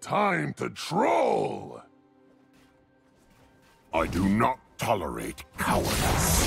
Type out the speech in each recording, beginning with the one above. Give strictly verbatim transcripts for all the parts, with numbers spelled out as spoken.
Time to troll! I do not tolerate cowardice.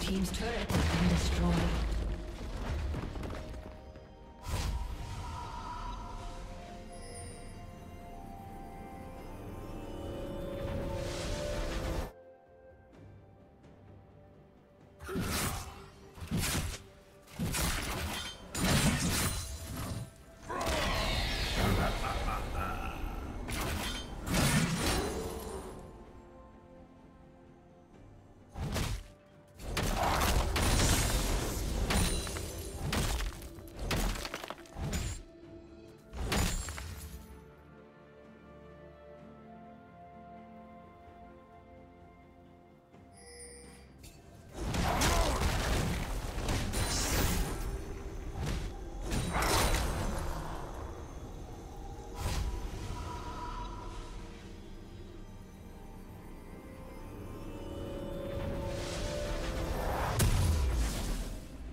Team's turret has been destroyed.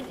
Red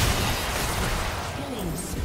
Killing spree.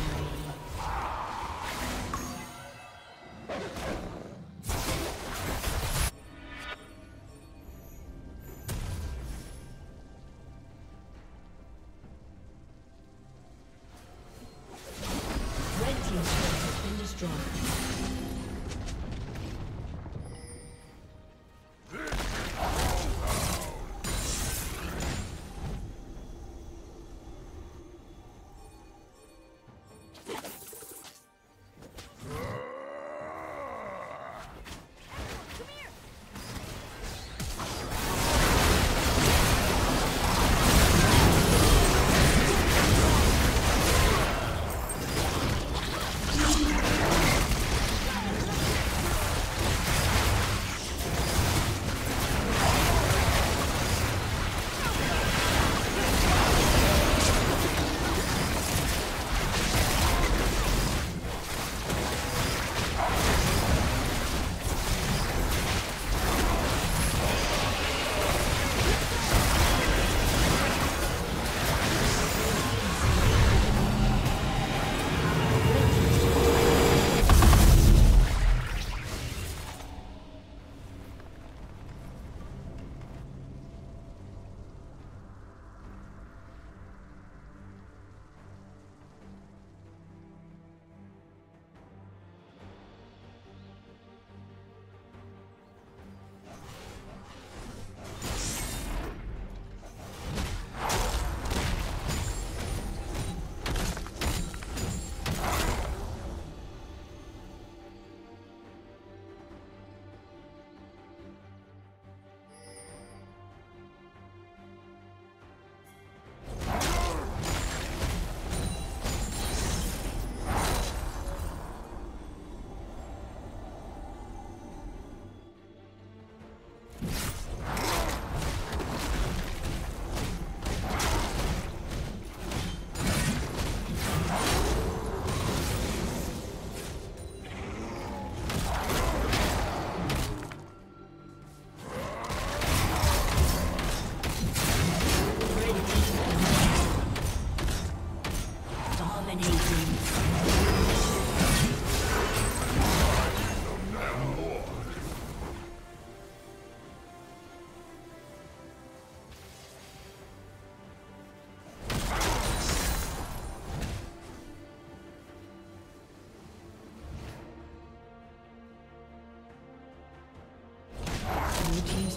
Team's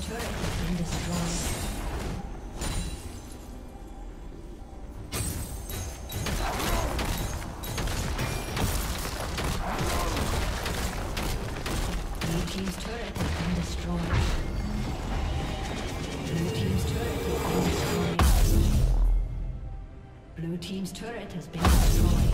turret has been destroyed.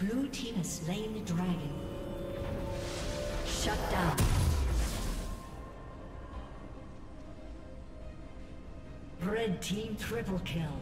Blue team has slain the dragon. Shut down. Red team triple kill.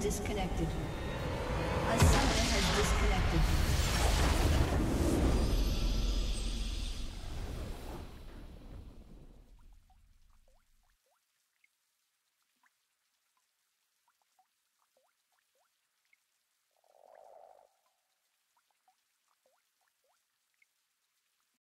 Disconnected. A summoner has disconnected.